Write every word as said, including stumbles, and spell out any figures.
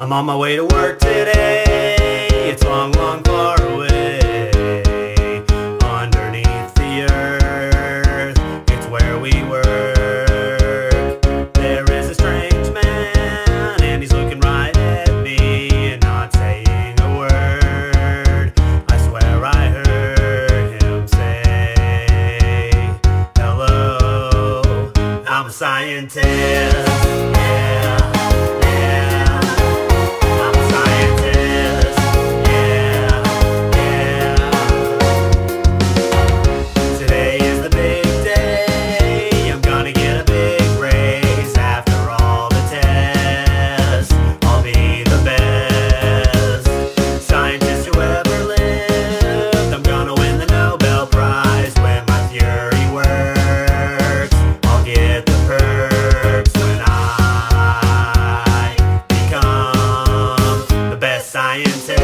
I'm on my way to work today. It's long, long, far away. Underneath the earth, it's where we were. There is a strange man, and he's looking right at me and not saying a word. I swear I heard him say, hello, I'm a scientist. Yeah. Science.